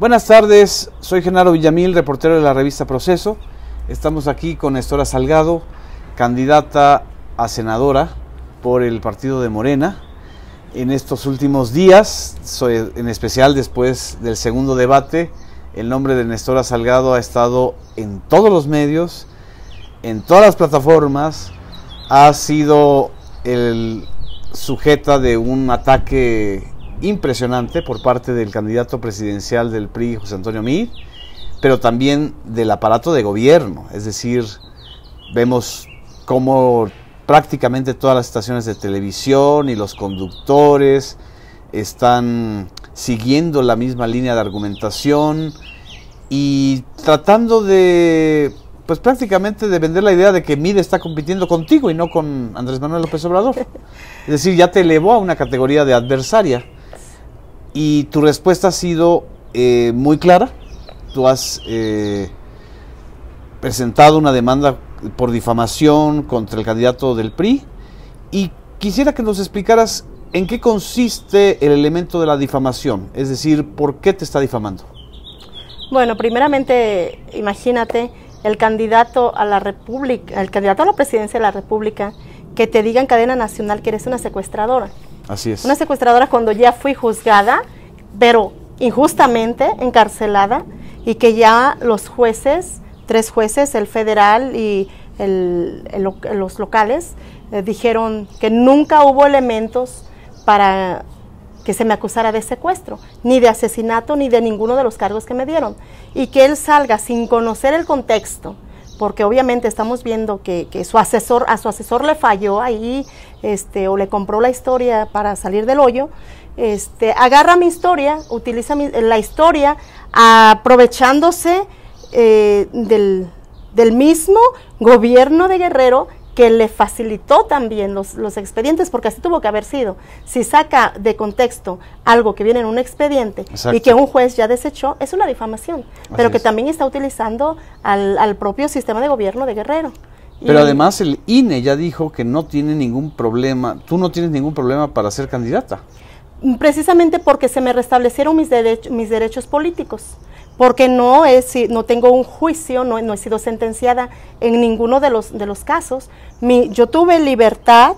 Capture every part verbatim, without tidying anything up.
Buenas tardes, soy Genaro Villamil, reportero de la revista Proceso. Estamos aquí con Nestora Salgado, candidata a senadora por el partido de Morena. En estos últimos días, soy, en especial después del segundo debate, el nombre de Nestora Salgado ha estado en todos los medios, en todas las plataformas, ha sido el sujeta de un ataque impresionante por parte del candidato presidencial del P R I, José Antonio Meade, pero también del aparato de gobierno. Es decir, vemos cómo prácticamente todas las estaciones de televisión y los conductores están siguiendo la misma línea de argumentación y tratando de, pues prácticamente de vender la idea de que Meade está compitiendo contigo y no con Andrés Manuel López Obrador. Es decir, ya te elevó a una categoría de adversaria. Y tu respuesta ha sido eh, muy clara. Tú has eh, presentado una demanda por difamación contra el candidato del P R I. Y quisiera que nos explicaras en qué consiste el elemento de la difamación. Es decir, ¿por qué te está difamando? Bueno, primeramente, imagínate el candidato a la república, el candidato a la presidencia de la república, que te diga en cadena nacional que eres una secuestradora. Así es. Una secuestradora cuando ya fui juzgada, pero injustamente encarcelada, y que ya los jueces, tres jueces, el federal y el, el, los locales, eh, dijeron que nunca hubo elementos para que se me acusara de secuestro, ni de asesinato, ni de ninguno de los cargos que me dieron. Y que él salga sin conocer el contexto, porque obviamente estamos viendo que, que su asesor, a su asesor le falló ahí, este, o le compró la historia para salir del hoyo. Este, agarra mi historia, utiliza mi, la historia, aprovechándose eh, del, del mismo gobierno de Guerrero, que le facilitó también los, los expedientes, porque así tuvo que haber sido. Si saca de contexto algo que viene en un expediente, exacto, y que un juez ya desechó, es una difamación, así pero que es. También está utilizando al, al propio sistema de gobierno de Guerrero. Pero y, además el I N E ya dijo que no tiene ningún problema, tú no tienes ningún problema para ser candidata. Precisamente porque se me restablecieron mis, derech mis derechos políticos. Porque no es, no tengo un juicio, no, no he sido sentenciada en ninguno de los, de los casos. Mi, yo tuve libertad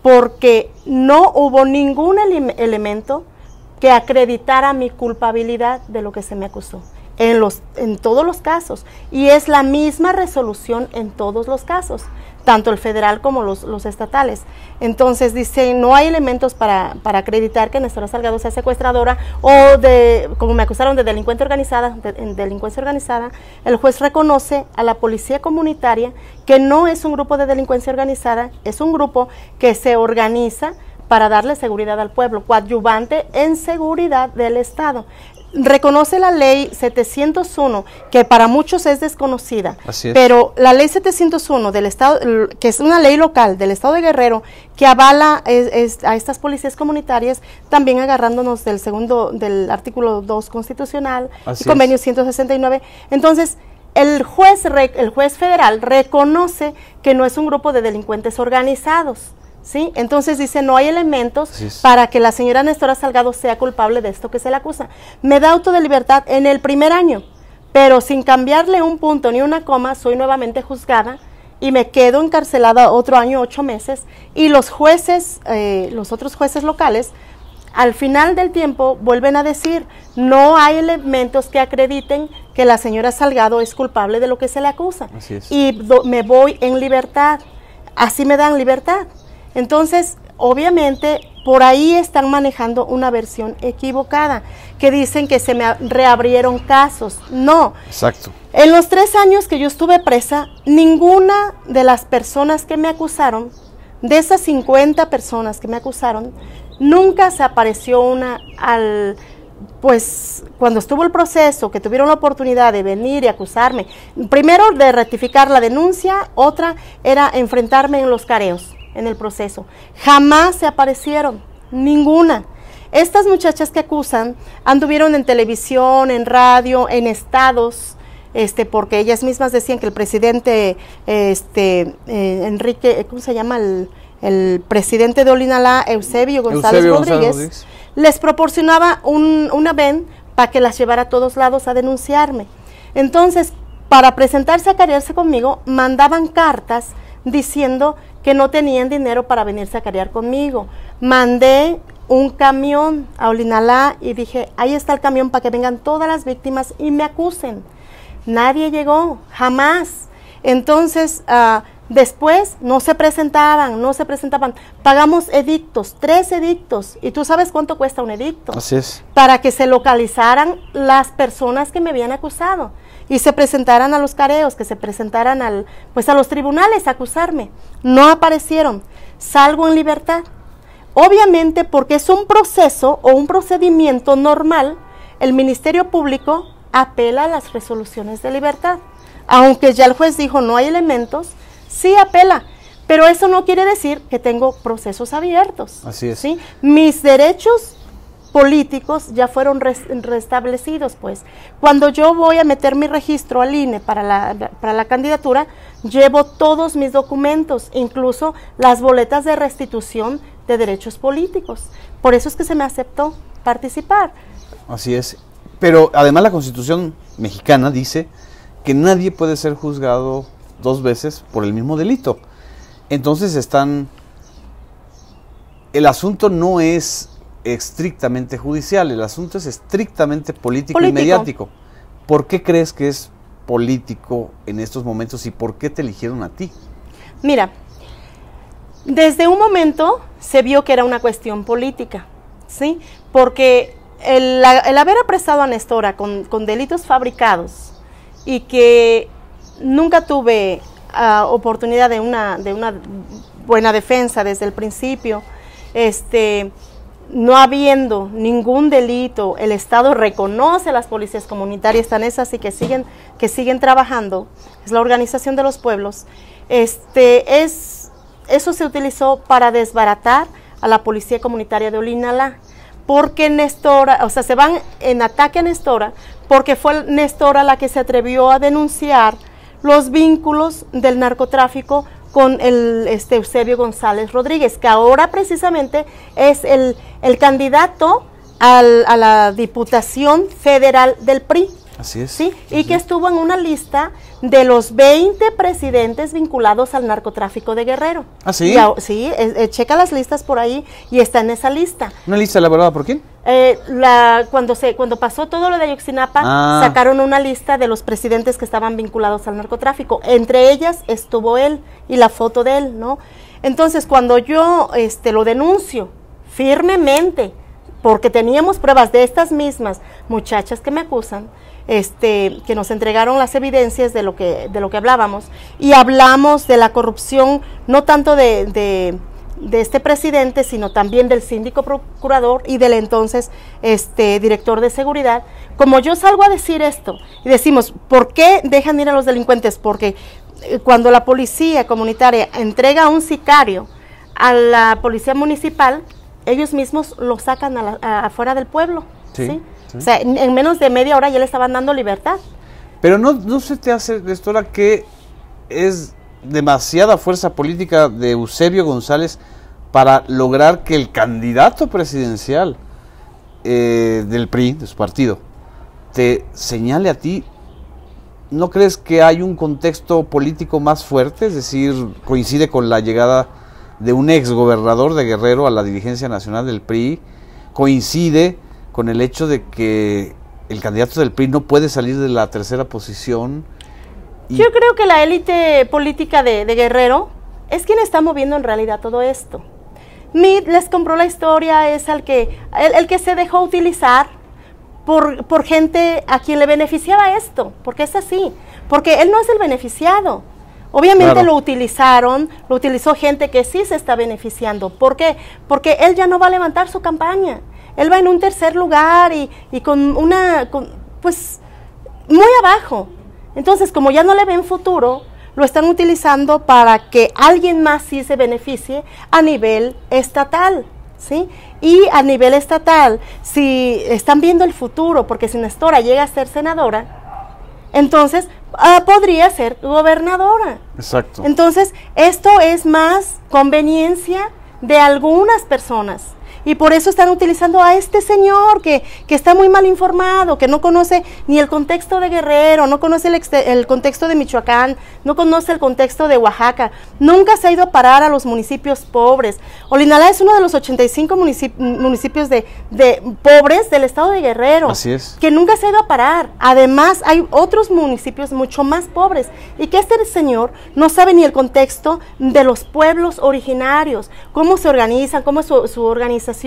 porque no hubo ningún ele elemento que acreditara mi culpabilidad de lo que se me acusó. En, los, en todos los casos. Y es la misma resolución en todos los casos, tanto el federal como los, los estatales. Entonces dice, no hay elementos para, para acreditar que Nestora Salgado sea secuestradora o de, como me acusaron de delincuente organizada, de, en delincuencia organizada. El juez reconoce a la policía comunitaria que no es un grupo de delincuencia organizada, es un grupo que se organiza para darle seguridad al pueblo, coadyuvante en seguridad del Estado. Reconoce la ley setecientos uno, que para muchos es desconocida, así es, pero la ley setecientos uno del estado, que es una ley local del estado de Guerrero, que avala es, es, a estas policías comunitarias, también agarrándonos del segundo, del artículo dos constitucional, así y convenio es. ciento sesenta y nueve. Entonces, el juez, el juez federal reconoce que no es un grupo de delincuentes organizados. ¿Sí? Entonces dice, no hay elementos para que la señora Nestora Salgado sea culpable de esto que se le acusa. Me da auto de libertad en el primer año, pero sin cambiarle un punto ni una coma, soy nuevamente juzgada y me quedo encarcelada otro año, ocho meses, y los jueces, eh, los otros jueces locales, al final del tiempo vuelven a decir, no hay elementos que acrediten que la señora Salgado es culpable de lo que se le acusa. Así es. Y do- me voy en libertad, así me dan libertad. Entonces, obviamente, por ahí están manejando una versión equivocada, que dicen que se me reabrieron casos. No. Exacto. En los tres años que yo estuve presa, ninguna de las personas que me acusaron, de esas cincuenta personas que me acusaron, nunca se apareció una al... Pues cuando estuvo el proceso, que tuvieron la oportunidad de venir y acusarme, primero de rectificar la denuncia, otra era enfrentarme en los careos, en el proceso. Jamás se aparecieron, ninguna. Estas muchachas que acusan anduvieron en televisión, en radio, en estados, este, porque ellas mismas decían que el presidente, este, eh, Enrique, ¿cómo se llama? El, el presidente de Olinalá, Eusebio González Eusebio Rodríguez, González Rodríguez, les proporcionaba un, una V E N para que las llevara a todos lados a denunciarme. Entonces, para presentarse a carearse conmigo, mandaban cartas diciendo que no tenían dinero para venirse a carear conmigo. Mandé un camión a Olinalá y dije, ahí está el camión para que vengan todas las víctimas y me acusen. Nadie llegó, jamás. Entonces, uh, después no se presentaban, no se presentaban. Pagamos edictos, tres edictos, y tú sabes cuánto cuesta un edicto. Así es. Para que se localizaran las personas que me habían acusado y se presentaran a los careos, que se presentaran al, pues a los tribunales a acusarme. No aparecieron. Salgo en libertad. Obviamente, porque es un proceso o un procedimiento normal, el Ministerio Público apela a las resoluciones de libertad. Aunque ya el juez dijo no hay elementos, sí apela, pero eso no quiere decir que tengo procesos abiertos. Así es. ¿Sí? Mis derechos políticos ya fueron res, restablecidos, pues. Cuando yo voy a meter mi registro al I N E para la, para la candidatura, llevo todos mis documentos, incluso las boletas de restitución de derechos políticos. Por eso es que se me aceptó participar. Así es. Pero además la Constitución mexicana dice que nadie puede ser juzgado dos veces por el mismo delito. Entonces están... El asunto no es estrictamente judicial, el asunto es estrictamente político, político y mediático. ¿Por qué crees que es político en estos momentos y por qué te eligieron a ti? Mira, desde un momento se vio que era una cuestión política, ¿sí? Porque el, el haber apresado a Nestora con, con delitos fabricados y que nunca tuve uh, oportunidad de una, de una buena defensa desde el principio, este, no habiendo ningún delito, el Estado reconoce a las policías comunitarias, tan es así que siguen, que siguen trabajando, es la Organización de los Pueblos, este, es, eso se utilizó para desbaratar a la policía comunitaria de Olinalá, porque Nestora, o sea, se van en ataque a Nestora, porque fue Nestora la que se atrevió a denunciar los vínculos del narcotráfico con el este, Eusebio González Rodríguez, que ahora precisamente es el, el candidato al, a la Diputación Federal del P R I. Así es. ¿Sí? Y que estuvo en una lista de los veinte presidentes vinculados al narcotráfico de Guerrero. ¿Ah, sí? Y a, sí, e, e, checa las listas por ahí y está en esa lista. ¿Una lista elaborada por quién? Eh, la, cuando, se, cuando pasó todo lo de Ayotzinapa, ah. sacaron una lista de los presidentes que estaban vinculados al narcotráfico. Entre ellas estuvo él y la foto de él, ¿no? Entonces, cuando yo este, lo denuncio firmemente, porque teníamos pruebas de estas mismas muchachas que me acusan, Este, que nos entregaron las evidencias de lo que de lo que hablábamos, y hablamos de la corrupción, no tanto de, de, de este presidente, sino también del síndico procurador y del entonces este, director de seguridad. Como yo salgo a decir esto, y decimos, ¿por qué dejan ir a los delincuentes? Porque eh, cuando la policía comunitaria entrega a un sicario a la policía municipal, ellos mismos lo sacan a la, a, afuera del pueblo, ¿sí? ¿sí? ¿Sí? O sea, en menos de media hora ya le estaban dando libertad. Pero no, no se te hace, Nestora, que es demasiada fuerza política de Eusebio González para lograr que el candidato presidencial eh, del P R I, de su partido, te señale a ti. ¿No crees que hay un contexto político más fuerte? Es decir, coincide con la llegada de un exgobernador de Guerrero a la dirigencia nacional del P R I, coincide con el hecho de que el candidato del P R I no puede salir de la tercera posición. Yo creo que la élite política de, de Guerrero es quien está moviendo en realidad todo esto. Meade les compró la historia, es el que, el, el que se dejó utilizar por, por gente a quien le beneficiaba esto, porque es así, porque él no es el beneficiado. Obviamente claro. lo utilizaron, lo utilizó gente que sí se está beneficiando. ¿Por qué? Porque él ya no va a levantar su campaña. Él va en un tercer lugar y, y con una, con, pues, muy abajo. Entonces, como ya no le ven futuro, lo están utilizando para que alguien más sí se beneficie a nivel estatal, ¿sí? Y a nivel estatal, si están viendo el futuro, porque si Nestora llega a ser senadora, entonces uh, podría ser gobernadora. Exacto. Entonces, esto es más conveniencia de algunas personas. y por eso están utilizando a este señor que, que está muy mal informado, que no conoce ni el contexto de Guerrero, no conoce el, el contexto de Michoacán, no conoce el contexto de Oaxaca, nunca se ha ido a parar a los municipios pobres. Olinalá es uno de los ochenta y cinco municip municipios de, de pobres del estado de Guerrero. Así es. Que nunca se ha ido a parar. Además, hay otros municipios mucho más pobres y que este señor no sabe ni el contexto de los pueblos originarios, cómo se organizan, cómo es su, su organización,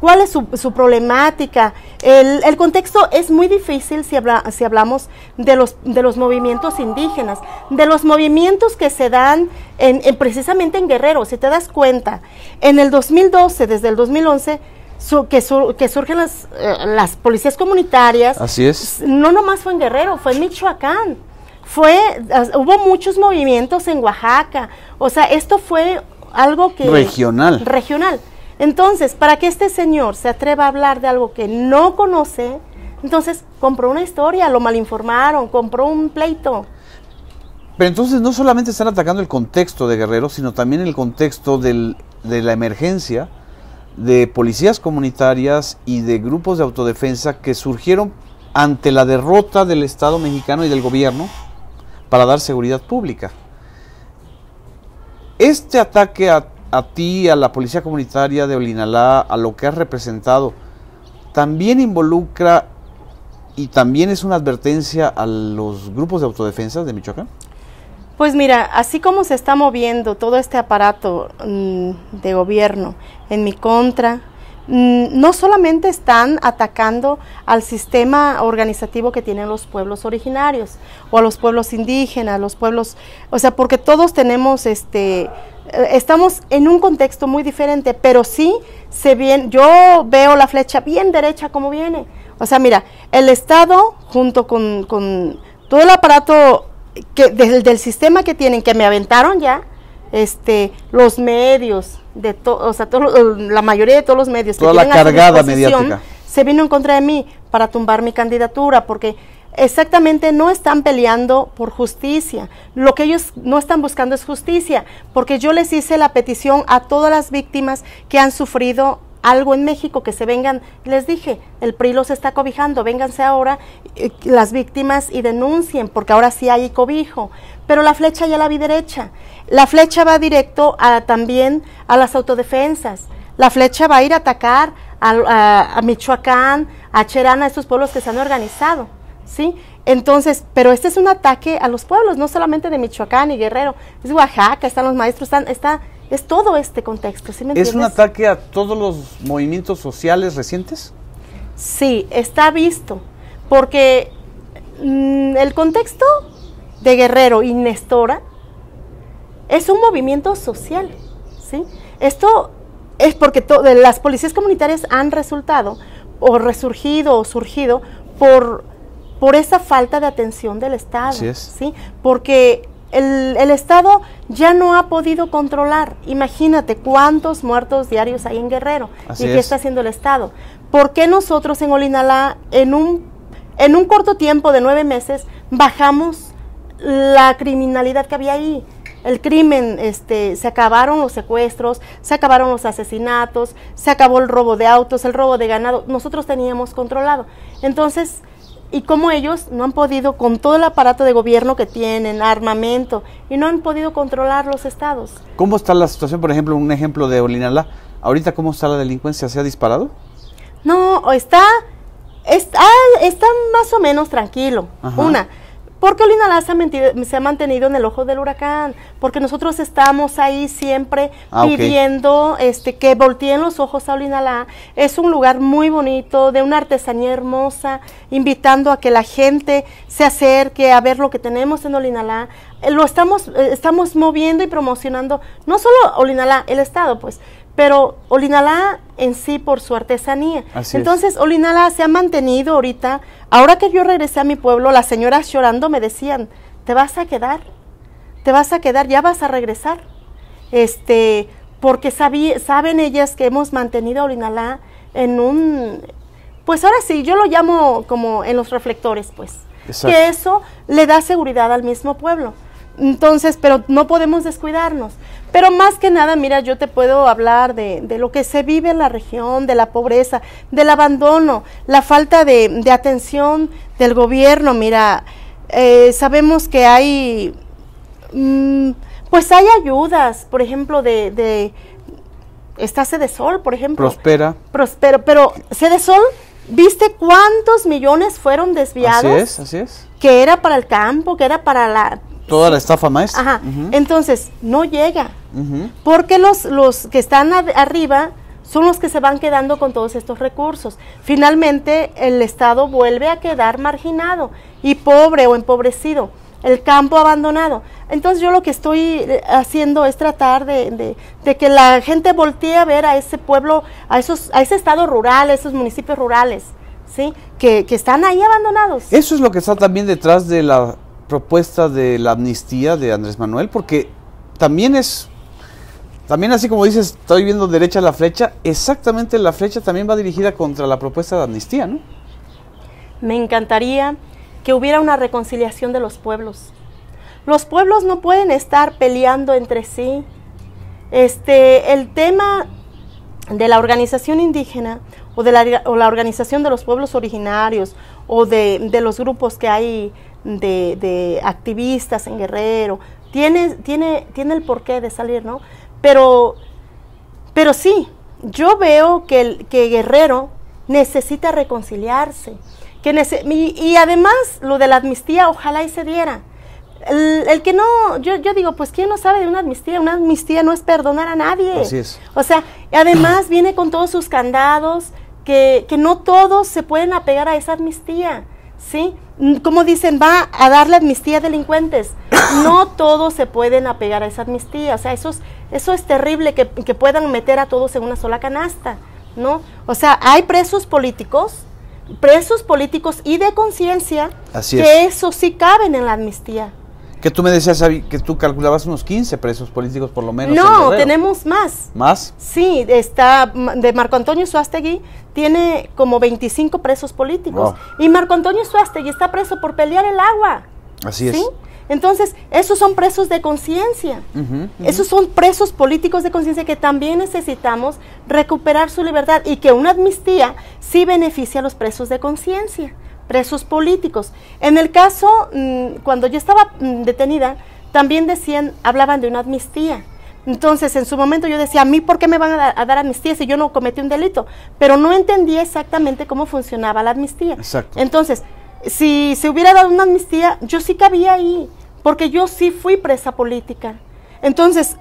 cuál es su, su problemática. El, el contexto es muy difícil si, habla, si hablamos de los, de los movimientos indígenas, de los movimientos que se dan en, en, precisamente en Guerrero. Si te das cuenta, en el dos mil doce, desde el dos mil once, Su, que, su, que surgen las, eh, las policías comunitarias. Así es. No nomás fue en Guerrero, fue en Michoacán, fue, uh, hubo muchos movimientos en Oaxaca. O sea, esto fue algo que... Regional. Regional. Entonces, para que este señor se atreva a hablar de algo que no conoce, entonces compró una historia, lo malinformaron, compró un pleito. Pero entonces no solamente están atacando el contexto de Guerrero, sino también el contexto del, de la emergencia de policías comunitarias y de grupos de autodefensa que surgieron ante la derrota del Estado mexicano y del gobierno para dar seguridad pública. Este ataque a, a ti, a la policía comunitaria de Olinalá, a lo que has representado, también involucra y también es una advertencia a los grupos de autodefensa de Michoacán. Pues mira, así como se está moviendo todo este aparato mmm, de gobierno en mi contra, mmm, no solamente están atacando al sistema organizativo que tienen los pueblos originarios, o a los pueblos indígenas, los pueblos, o sea, porque todos tenemos, este, estamos en un contexto muy diferente, pero sí se viene, yo veo la flecha bien derecha como viene. O sea, mira, el Estado junto con, con todo el aparato que del, del sistema que tienen, que me aventaron ya, este, los medios, de to, o sea, todo, la mayoría de todos los medios, toda que la cargada mediática, se vino en contra de mí para tumbar mi candidatura, porque exactamente no están peleando por justicia, lo que ellos no están buscando es justicia, porque yo les hice la petición a todas las víctimas que han sufrido algo en México, que se vengan, les dije, el P R I los está cobijando, vénganse ahora eh, las víctimas y denuncien, porque ahora sí hay cobijo, pero la flecha ya la vi derecha, la flecha va directo a, también a las autodefensas, la flecha va a ir a atacar a, a, a Michoacán, a Cherán, a estos pueblos que se han organizado, ¿sí? Entonces, pero este es un ataque a los pueblos, no solamente de Michoacán y Guerrero, es Oaxaca, están los maestros, están, está... Es todo este contexto, ¿sí me entiendes? ¿Es un ataque a todos los movimientos sociales recientes? Sí, está visto, porque mmm, el contexto de Guerrero y Nestora es un movimiento social, ¿sí? Esto es porque las policías comunitarias han resultado, o resurgido, o surgido, por, por esa falta de atención del Estado. Así es. ¿Sí? Porque... El, el Estado ya no ha podido controlar, imagínate cuántos muertos diarios hay en Guerrero. Así y qué es. Está haciendo el Estado. ¿Por qué nosotros en Olinalá en un, en un corto tiempo de nueve meses bajamos la criminalidad que había ahí? El crimen, este, se acabaron los secuestros, se acabaron los asesinatos, se acabó el robo de autos, el robo de ganado, nosotros teníamos controlado. Entonces... Y como ellos no han podido, con todo el aparato de gobierno que tienen, armamento, y no han podido controlar los estados. ¿Cómo está la situación, por ejemplo, un ejemplo de Olinalá? ¿Ahorita cómo está la delincuencia? ¿Se ha disparado? No, está, está, está más o menos tranquilo. Ajá. Una, porque Olinalá se ha, mentido, se ha mantenido en el ojo del huracán, porque nosotros estamos ahí siempre ah, pidiendo okay. este, que volteen los ojos a Olinalá. Es un lugar muy bonito, de una artesanía hermosa, invitando a que la gente se acerque a ver lo que tenemos en Olinalá. Lo estamos, estamos moviendo y promocionando, no solo Olinalá, el estado, pues, pero Olinalá en sí por su artesanía. Así Entonces, es. Olinalá se ha mantenido ahorita. Ahora que yo regresé a mi pueblo, las señoras llorando me decían, te vas a quedar, te vas a quedar, ya vas a regresar. Este, porque sabí, saben ellas que hemos mantenido a Olinalá en un... Pues ahora sí, yo lo llamo como en los reflectores, pues. Exacto. Que eso le da seguridad al mismo pueblo. Entonces, pero no podemos descuidarnos. Pero más que nada, mira, yo te puedo hablar de, de lo que se vive en la región, de la pobreza, del abandono, la falta de, de atención del gobierno. Mira, eh, sabemos que hay, mmm, pues hay ayudas, por ejemplo, de... de está Cedesol, por ejemplo. Prospera. Prospero, pero Cedesol, ¿viste cuántos millones fueron desviados? Así es, así es. Que era para el campo, que era para la... Toda la estafa maestra. Ajá, uh-huh. Entonces, no llega. Uh-huh. Porque los, los que están ad, arriba son los que se van quedando con todos estos recursos. Finalmente, el Estado vuelve a quedar marginado y pobre o empobrecido. El campo abandonado. Entonces yo lo que estoy haciendo es tratar de, de, de que la gente voltee a ver a ese pueblo, a esos, a ese estado rural, a esos municipios rurales, ¿sí? Que, que están ahí abandonados. Eso es lo que está también detrás de la propuesta de la amnistía de Andrés Manuel, porque también es, también así como dices, estoy viendo derecha la flecha, exactamente la flecha también va dirigida contra la propuesta de amnistía, ¿no? Me encantaría que hubiera una reconciliación de los pueblos. Los pueblos no pueden estar peleando entre sí. Este, el tema de la organización indígena o de la, o la organización de los pueblos originarios o de, de los grupos que hay de, de activistas en Guerrero, tiene, tiene, tiene el porqué de salir, ¿no? Pero, pero sí, yo veo que, el, que Guerrero necesita reconciliarse. Que nece, y, y además lo de la amnistía ojalá y se diera. El, el que no, yo, yo digo, pues ¿quién no sabe de una amnistía? Una amnistía no es perdonar a nadie. Así es. O sea, además viene con todos sus candados, que, que no todos se pueden apegar a esa amnistía, ¿sí? Como dicen, va a darle amnistía a delincuentes. No todos se pueden apegar a esa amnistía. O sea, eso es, eso es terrible que, que puedan meter a todos en una sola canasta, ¿no? O sea, hay presos políticos, presos políticos y de conciencia, que eso sí caben en la amnistía. Que tú me decías, que tú calculabas unos quince presos políticos por lo menos. No, tenemos más. ¿Más? Sí, está de Marco Antonio Suastegui, tiene como veinticinco presos políticos. Wow. Y Marco Antonio Suastegui está preso por pelear el agua. Así es. ¿Sí? Entonces, esos son presos de conciencia, uh-huh, uh-huh. Esos son presos políticos de conciencia que también necesitamos recuperar su libertad y que una amnistía sí beneficia a los presos de conciencia, presos políticos. En el caso, mmm, cuando yo estaba mmm, detenida, también decían, hablaban de una amnistía. Entonces, en su momento yo decía, ¿a mí por qué me van a, a dar amnistía si yo no cometí un delito? Pero no entendía exactamente cómo funcionaba la amnistía. Exacto. Entonces, si se hubiera dado una amnistía, yo sí cabía ahí, porque yo sí fui presa política. Entonces,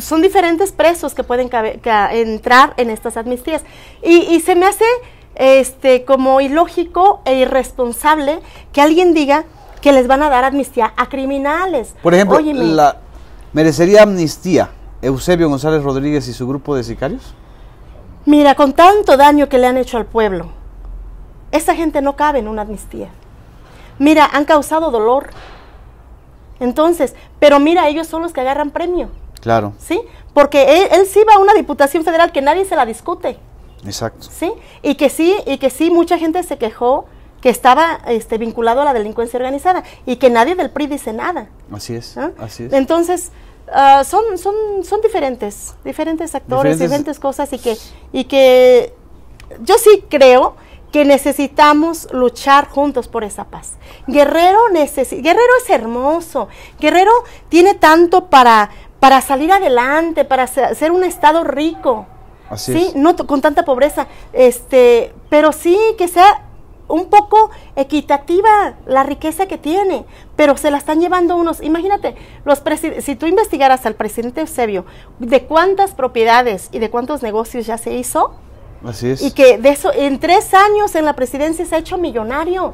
son diferentes presos que pueden caber, que entrar en estas amnistías. Y, y se me hace este, como ilógico e irresponsable que alguien diga que les van a dar amnistía a criminales. Por ejemplo, Óyeme, la, ¿merecería amnistía Eusebio González Rodríguez y su grupo de sicarios? Mira, con tanto daño que le han hecho al pueblo, esa gente no cabe en una amnistía. Mira, han causado dolor. Entonces, pero mira, ellos son los que agarran premio. Claro. ¿Sí? Porque él, él sí va a una diputación federal que nadie se la discute. Exacto. ¿Sí? Y que sí, y que sí, mucha gente se quejó que estaba este, vinculado a la delincuencia organizada y que nadie del P R I dice nada. Así es, ¿eh? Así es. Entonces, uh, son, son, son diferentes, diferentes actores, diferentes, diferentes cosas y que, y que yo sí creo que necesitamos luchar juntos por esa paz. Guerrero necesi- Guerrero es hermoso, Guerrero tiene tanto para, para salir adelante, para ser, ser un estado rico, Así ¿sí? es. No con tanta pobreza, este, pero sí que sea un poco equitativa la riqueza que tiene, pero se la están llevando unos. Imagínate, los si tú investigaras al presidente Eusebio de cuántas propiedades y de cuántos negocios ya se hizo, Así es. Y que de eso en tres años en la presidencia se ha hecho millonario.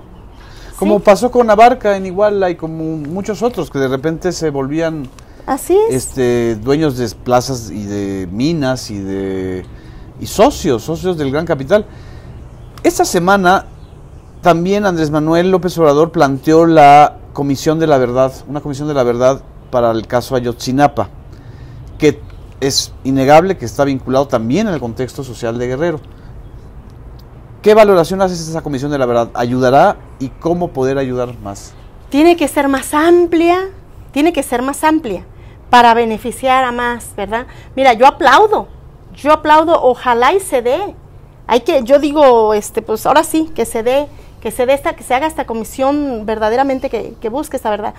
Como ¿sí? pasó con Abarca en Iguala y como muchos otros que de repente se volvían Así es. este, dueños de plazas y de minas y de y socios, socios del gran capital. Esta semana también Andrés Manuel López Obrador planteó la Comisión de la Verdad, una Comisión de la Verdad para el caso Ayotzinapa, que es innegable que está vinculado también al contexto social de Guerrero. ¿Qué valoración haces de esa Comisión de la Verdad? ¿Ayudará y cómo poder ayudar más? Tiene que ser más amplia, tiene que ser más amplia para beneficiar a más, ¿verdad? Mira, yo aplaudo, yo aplaudo, ojalá y se dé. Hay que, yo digo, este, pues ahora sí, que se dé, que se dé esta, que se haga esta comisión verdaderamente que, que busque esta verdad.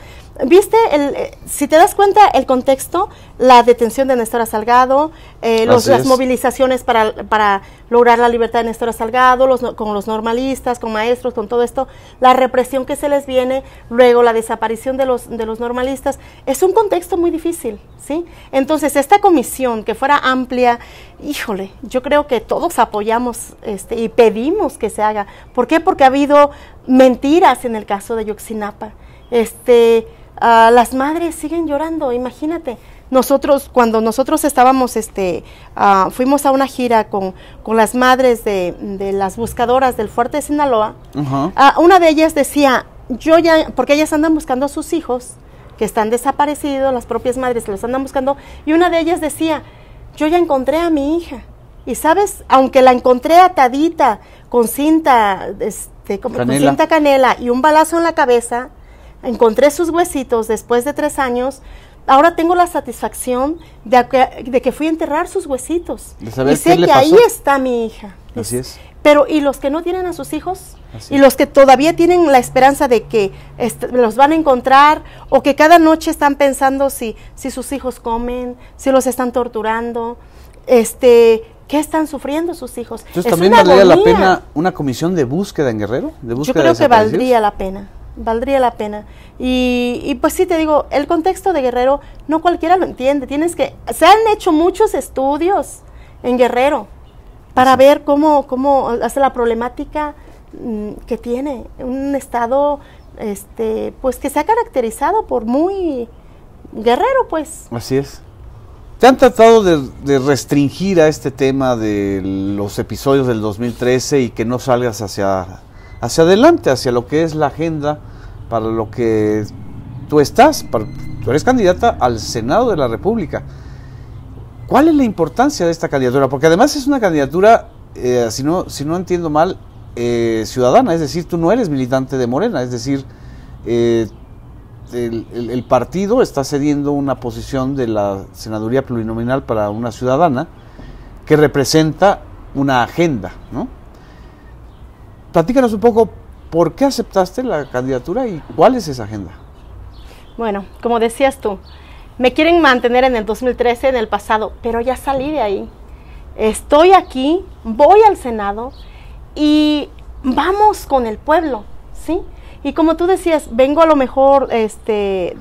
Viste, el, eh, si te das cuenta el contexto, la detención de Nestora Salgado, eh, los, las movilizaciones para, para lograr la libertad de Nestora Salgado, los, con los normalistas, con maestros, con todo esto, la represión que se les viene, luego la desaparición de los, de los normalistas, es un contexto muy difícil, ¿sí? Entonces, esta comisión que fuera amplia, híjole, yo creo que todos apoyamos este, y pedimos que se haga. ¿Por qué? Porque ha habido mentiras en el caso de Ayotzinapa. Este, uh, las madres siguen llorando, imagínate. Nosotros, cuando nosotros estábamos, este, uh, fuimos a una gira con, con las madres de, de las buscadoras del fuerte de Sinaloa, uh-huh. uh, una de ellas decía, yo ya, porque ellas andan buscando a sus hijos, que están desaparecidos, las propias madres los andan buscando, y una de ellas decía, yo ya encontré a mi hija, y sabes, aunque la encontré atadita, con cinta, este, con, con cinta canela, y un balazo en la cabeza, encontré sus huesitos después de tres años, ahora tengo la satisfacción de que, de que fui a enterrar sus huesitos. De saber y sé qué le que pasó. Ahí está mi hija. Así es. Pero, ¿y los que no tienen a sus hijos? Así y es. Los que todavía tienen la esperanza de que los van a encontrar, o que cada noche están pensando si, si sus hijos comen, si los están torturando, este... ¿Qué están sufriendo sus hijos? Entonces, es ¿también valdría agonía. la pena una comisión de búsqueda en Guerrero? De búsqueda Yo creo de que valdría la pena, valdría la pena. Y, y pues sí, te digo, el contexto de Guerrero, no cualquiera lo entiende. Tienes que, se han hecho muchos estudios en Guerrero para sí. ver cómo, cómo hace la problemática mmm, que tiene. Un estado este, pues que se ha caracterizado por muy guerrero, pues. Así es. ¿Te han tratado de, de restringir a este tema de los episodios del dos mil trece y que no salgas hacia, hacia adelante, hacia lo que es la agenda para lo que tú estás? Para, tú eres candidata al Senado de la República. ¿Cuál es la importancia de esta candidatura? Porque además es una candidatura, eh, si no, si no entiendo mal, eh, ciudadana, es decir, tú no eres militante de Morena, es decir... Eh, El, el, el partido está cediendo una posición de la senaduría plurinominal para una ciudadana que representa una agenda, ¿no? Platícanos un poco por qué aceptaste la candidatura y cuál es esa agenda. Bueno, como decías tú, me quieren mantener en el dos mil trece, en el pasado, pero ya salí de ahí. Estoy aquí, voy al Senado y vamos con el pueblo, ¿sí? Y como tú decías, vengo a lo mejor este,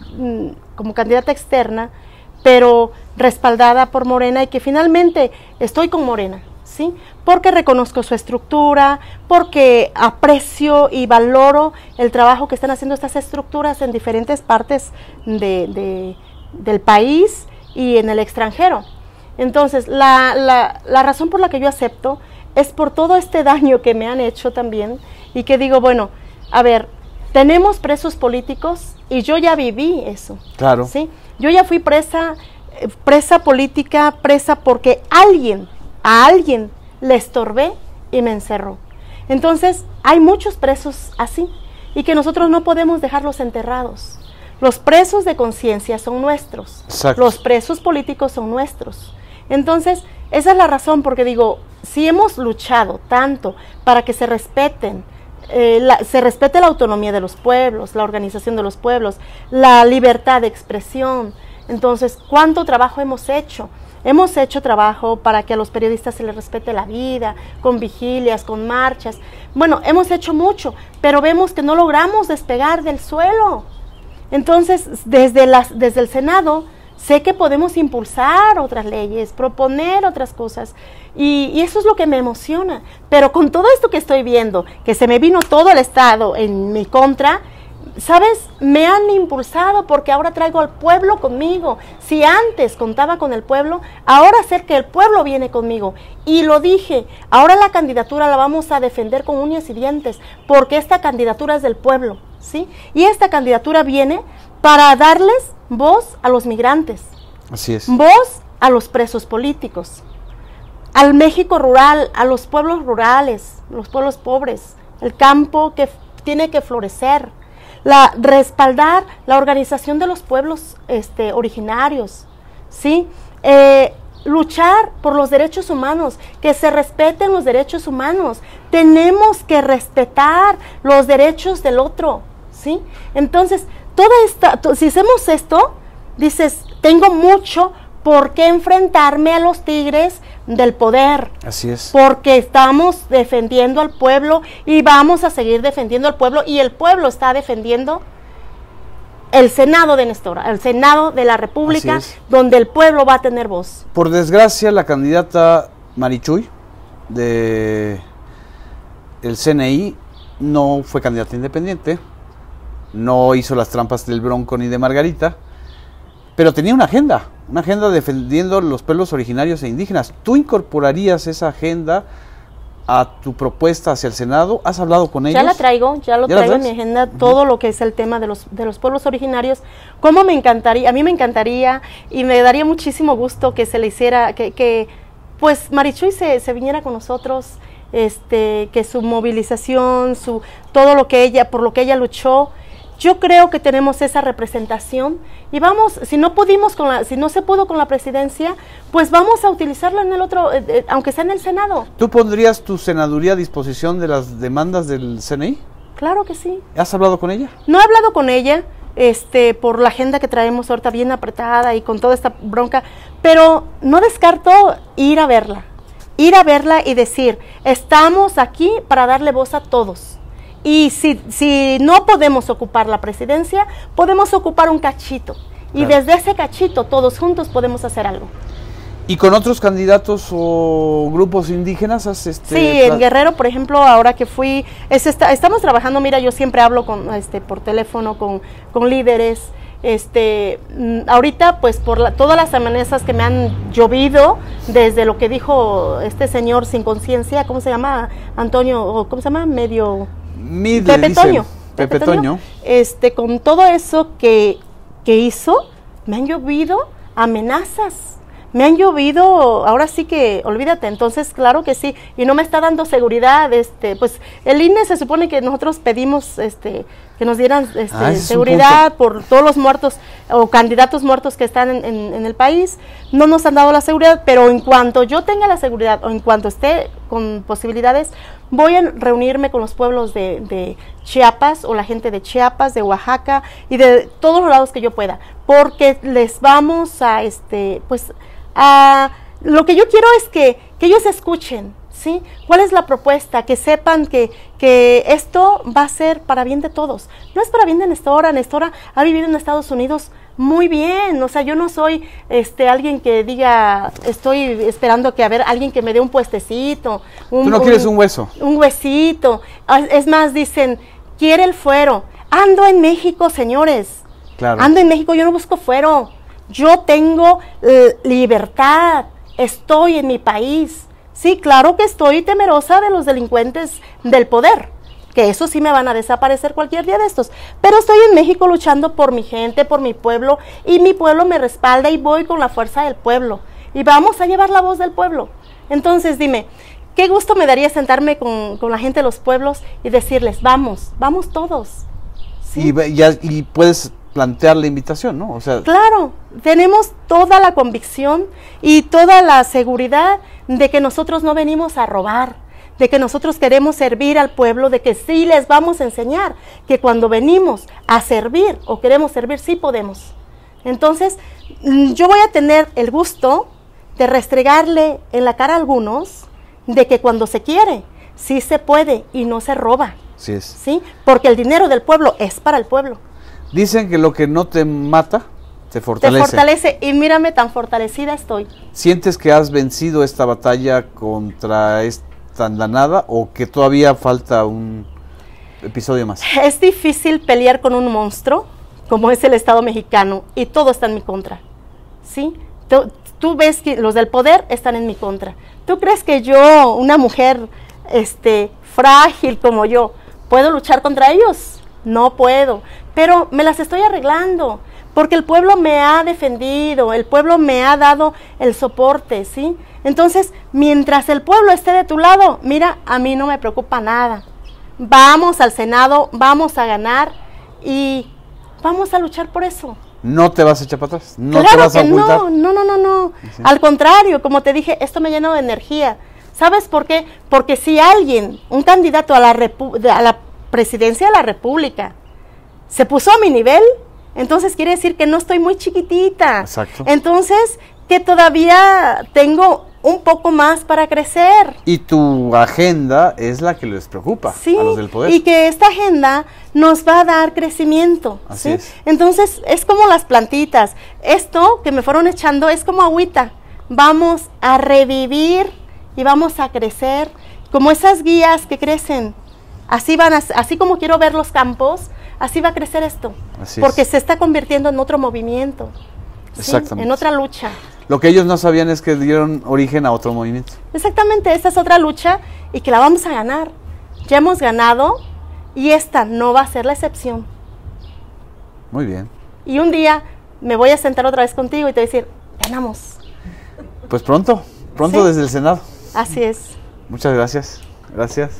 como candidata externa, pero respaldada por Morena, y que finalmente estoy con Morena, ¿sí? Porque reconozco su estructura, porque aprecio y valoro el trabajo que están haciendo estas estructuras en diferentes partes de, de, del país y en el extranjero. Entonces, la, la, la razón por la que yo acepto es por todo este daño que me han hecho también, y que digo, bueno, a ver, tenemos presos políticos y yo ya viví eso. Claro. ¿Sí? Yo ya fui presa, eh, presa política, presa porque alguien, a alguien le estorbé y me encerró. Entonces, hay muchos presos así, y que nosotros no podemos dejarlos enterrados. Los presos de conciencia son nuestros. Exacto. Los presos políticos son nuestros. Entonces, esa es la razón, porque digo, si hemos luchado tanto para que se respeten, Eh, la, se respete la autonomía de los pueblos, la organización de los pueblos, la libertad de expresión. Entonces, ¿cuánto trabajo hemos hecho? Hemos hecho trabajo para que a los periodistas se les respete la vida, con vigilias, con marchas. Bueno, hemos hecho mucho, pero vemos que no logramos despegar del suelo. Entonces, desde, las, desde el Senado, sé que podemos impulsar otras leyes, proponer otras cosas, y, y eso es lo que me emociona. Pero con todo esto que estoy viendo, que se me vino todo el estado en mi contra, ¿sabes? Me han impulsado porque ahora traigo al pueblo conmigo. Si antes contaba con el pueblo, ahora sé que el pueblo viene conmigo. Y lo dije, ahora la candidatura la vamos a defender con uñas y dientes, porque esta candidatura es del pueblo, ¿sí? Y esta candidatura viene para darles voz a los migrantes. Así es. Voz a los presos políticos, al México rural, a los pueblos rurales, los pueblos pobres, el campo que tiene que florecer, la respaldar la organización de los pueblos este, originarios, ¿sí? Eh, luchar por los derechos humanos, que se respeten los derechos humanos. Tenemos que respetar los derechos del otro, ¿sí? Entonces, toda esta, si hacemos esto, dices, tengo mucho por qué enfrentarme a los tigres del poder. Así es. Porque estamos defendiendo al pueblo y vamos a seguir defendiendo al pueblo, y el pueblo está defendiendo el Senado de Nestora, el Senado de la República, donde el pueblo va a tener voz. Por desgracia, la candidata Marichuy de el C N I no fue candidata independiente, no hizo las trampas del Bronco ni de Margarita, pero tenía una agenda, una agenda defendiendo los pueblos originarios e indígenas. ¿Tú incorporarías esa agenda a tu propuesta hacia el Senado? ¿Has hablado con ellos? Ya la traigo, ya lo ¿Ya traigo en mi agenda, todo uh-huh. lo que es el tema de los, de los pueblos originarios. ¿Cómo me encantaría? A mí me encantaría y me daría muchísimo gusto que se le hiciera, que, que pues Marichuy se, se viniera con nosotros, este, que su movilización, su todo lo que ella, por lo que ella luchó. Yo creo que tenemos esa representación y vamos, si no pudimos con la, si no se pudo con la presidencia, pues vamos a utilizarlo en el otro, eh, eh, aunque sea en el Senado. ¿Tú pondrías tu senaduría a disposición de las demandas del C N I? Claro que sí. ¿Has hablado con ella? No he hablado con ella, este, por la agenda que traemos ahorita bien apretada y con toda esta bronca, pero no descarto ir a verla, ir a verla y decir, estamos aquí para darle voz a todos. Y si, si no podemos ocupar la presidencia, podemos ocupar un cachito. Y claro, desde ese cachito, todos juntos podemos hacer algo. ¿Y con otros candidatos o grupos indígenas? Has este sí, en Guerrero, por ejemplo, ahora que fui, es esta, estamos trabajando, mira, yo siempre hablo con este por teléfono con, con líderes. Este, ahorita, pues, por la, todas las amenazas que me han llovido, desde lo que dijo este señor sin conciencia, ¿cómo se llama? Antonio, o ¿cómo se llama? Medio... Meade, Pepe Toño, Pepe Toño, este, con todo eso que, que hizo, me han llovido amenazas, me han llovido, ahora sí que, olvídate, entonces claro que sí, y no me está dando seguridad, este, pues el I N E se supone que nosotros pedimos, este, que nos dieran este, ah, seguridad por todos los muertos o candidatos muertos que están en, en, en el país, no nos han dado la seguridad, pero en cuanto yo tenga la seguridad o en cuanto esté con posibilidades, voy a reunirme con los pueblos de, de Chiapas o la gente de Chiapas, de Oaxaca y de todos los lados que yo pueda, porque les vamos a, este, pues, a, lo que yo quiero es que, que ellos escuchen, ¿sí? ¿Cuál es la propuesta? Que sepan que, que esto va a ser para bien de todos, no es para bien de Nestora, Nestora ha vivido en Estados Unidos muy bien, o sea, yo no soy este alguien que diga, estoy esperando que a ver, alguien que me dé un puestecito. Un, ¿Tú no quieres un, un hueso? Un huesito, es más, dicen, quiere el fuero, ando en México, señores, claro, ando en México, yo no busco fuero, yo tengo eh, libertad, estoy en mi país, sí, claro que estoy temerosa de los delincuentes del poder, que eso sí me van a desaparecer cualquier día de estos, pero estoy en México luchando por mi gente, por mi pueblo, y mi pueblo me respalda y voy con la fuerza del pueblo, y vamos a llevar la voz del pueblo. Entonces dime, qué gusto me daría sentarme con, con la gente de los pueblos y decirles, vamos, vamos todos. ¿Sí? Y, y, y puedes plantear la invitación, ¿no? O sea, claro, tenemos toda la convicción y toda la seguridad de que nosotros no venimos a robar, de que nosotros queremos servir al pueblo, de que sí les vamos a enseñar que cuando venimos a servir o queremos servir, sí podemos. Entonces, yo voy a tener el gusto de restregarle en la cara a algunos de que cuando se quiere, sí se puede y no se roba. Sí es. ¿Sí? Porque el dinero del pueblo es para el pueblo. Dicen que lo que no te mata, te fortalece. Te fortalece, y mírame tan fortalecida estoy. ¿Sientes que has vencido esta batalla contra este tan danada, o que todavía falta un episodio más? Es difícil pelear con un monstruo como es el Estado mexicano y todo está en mi contra, ¿sí? Tú, tú ves que los del poder están en mi contra. ¿Tú crees que yo, una mujer este, frágil como yo, puedo luchar contra ellos? No puedo, pero me las estoy arreglando porque el pueblo me ha defendido, el pueblo me ha dado el soporte, ¿sí? Entonces, mientras el pueblo esté de tu lado, mira, a mí no me preocupa nada. Vamos al Senado, vamos a ganar y vamos a luchar por eso. No te vas a echar para atrás, no claro te vas a ocultar. No, no, no, no, no. ¿Sí? Al contrario, como te dije, esto me llenó de energía. ¿Sabes por qué? Porque si alguien, un candidato a la, repu a la presidencia de la República, se puso a mi nivel, entonces quiere decir que no estoy muy chiquitita. Exacto. Entonces, que todavía tengo un poco más para crecer. Y tu agenda es la que les preocupa, sí, a los del poder. Y que esta agenda nos va a dar crecimiento. Así ¿sí? es. Entonces, es como las plantitas. Esto que me fueron echando es como agüita. Vamos a revivir y vamos a crecer. Como esas guías que crecen. Así, van a, así como quiero ver los campos, así va a crecer esto. Así porque es. Se está convirtiendo en otro movimiento. Exactamente. ¿Sí? En otra lucha. Lo que ellos no sabían es que dieron origen a otro movimiento. Exactamente, esta es otra lucha y que la vamos a ganar. Ya hemos ganado y esta no va a ser la excepción. Muy bien. Y un día me voy a sentar otra vez contigo y te voy a decir, ganamos. Pues pronto, pronto sí. Desde el Senado. Así es. Muchas gracias, gracias.